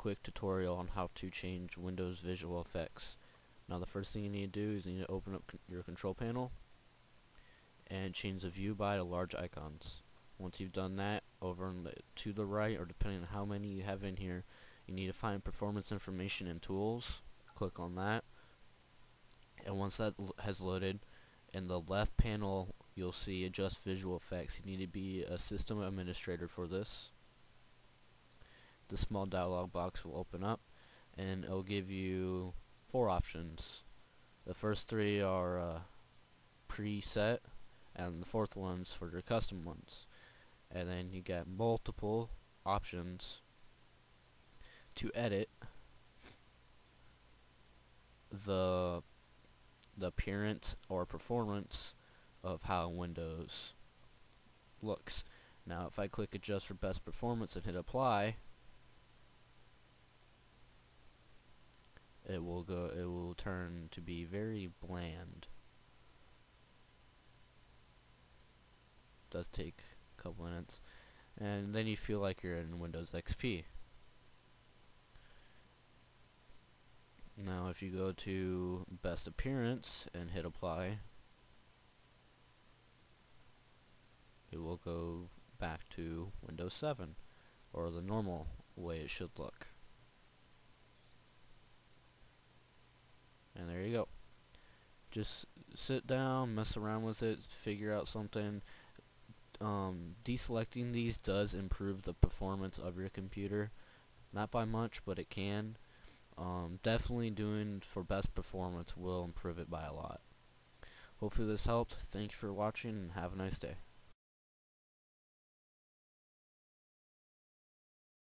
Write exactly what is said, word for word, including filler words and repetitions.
quick tutorial on how to change Windows visual effects. Now the first thing you need to do is you need to open up con- your control panel and change the view by to large icons. Once you've done that, over on the, to the right, or depending on how many you have in here, you need to find performance information and tools. Click on that, and once that has loaded, in the left panel you'll see adjust visual effects. You need to be a system administrator for this. The small dialog box will open up and it'll give you four options. The first three are uh, preset, and the fourth one's for your custom ones. And then you got multiple options to edit the the appearance or performance of how Windows looks. Now if I click adjust for best performance and hit apply, it will go it will turn to be very bland. Does take a couple minutes, and then you feel like you're in Windows X P. Now if you go to best appearance and hit apply, it will go back to Windows seven, or the normal way it should look. And there you go. Just sit down, mess around with it, figure out something. Um, deselecting these does improve the performance of your computer. Not by much, but it can. Um, definitely doing for best performance will improve it by a lot. Hopefully this helped. Thank you for watching and have a nice day.